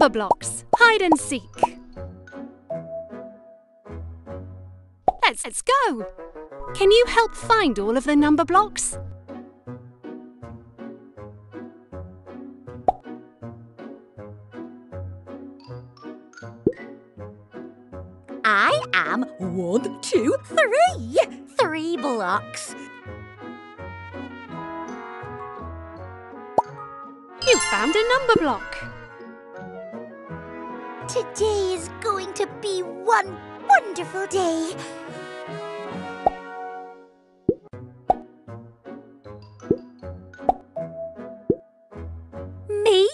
Numberblocks, hide and seek. Let's go. Can you help find all of the Numberblocks? I am 1, 2, 3. 3 blocks. You found a number block. Today is going to be one wonderful day. Me!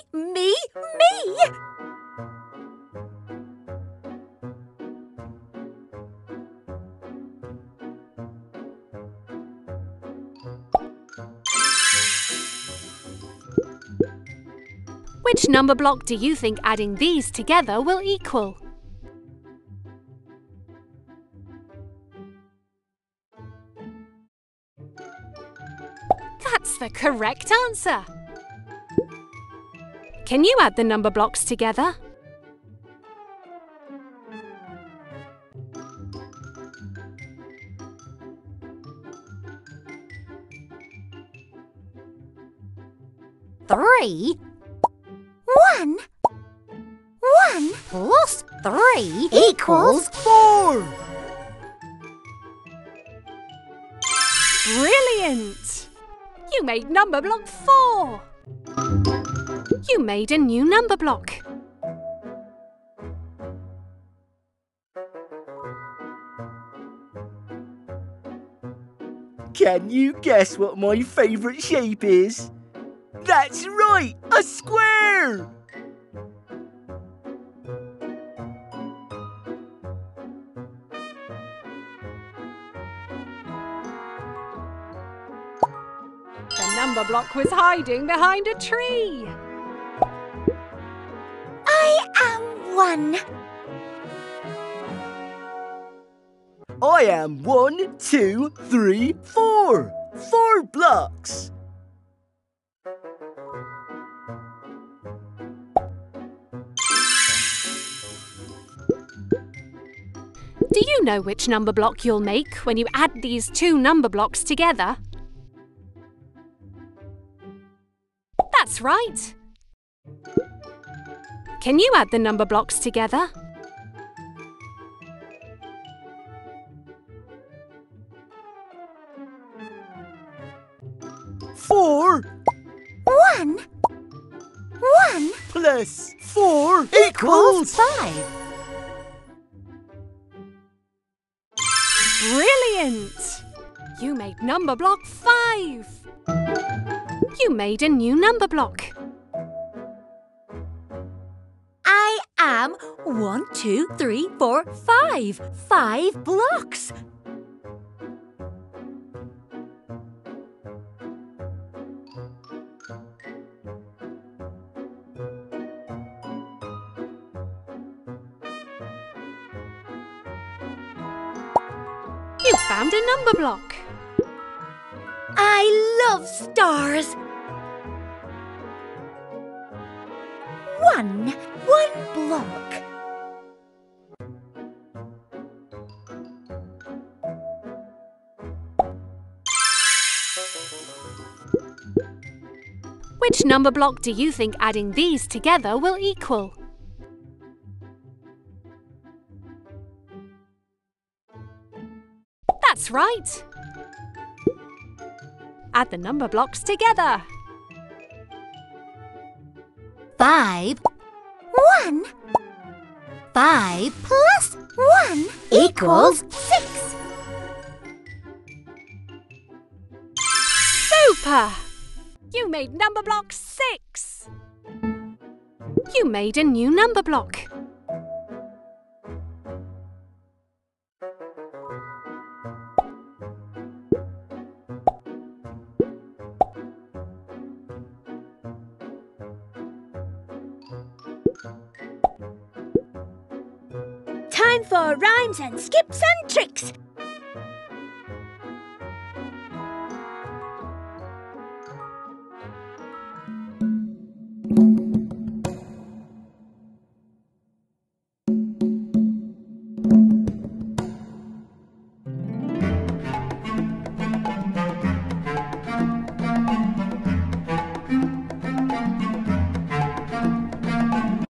Which number block do you think adding these together will equal? That's the correct answer! Can you add the number blocks together? Three. 1 plus 3 equals 4. Brilliant! You made number block 4. You made a new number block. Can you guess what my favourite shape is? That's right, a square! Number block was hiding behind a tree. I am 1. I am 1, 2, 3, 4. 4 blocks. Do you know which number block you'll make when you add these 2 number blocks together? That's right! Can you add the number blocks together? 4. 1 plus 4 equals 5. Brilliant! You made number block 5. You made a new number block. I am 1, 2, 3, 4, 5. 5 blocks. You found a number block. I love stars. 1 block. Which number block do you think adding these together will equal? That's right. Add the number blocks together. 5. 5 plus 1 equals 6. Super! You made number block 6. You made a new number block. Time for rhymes and skips and tricks.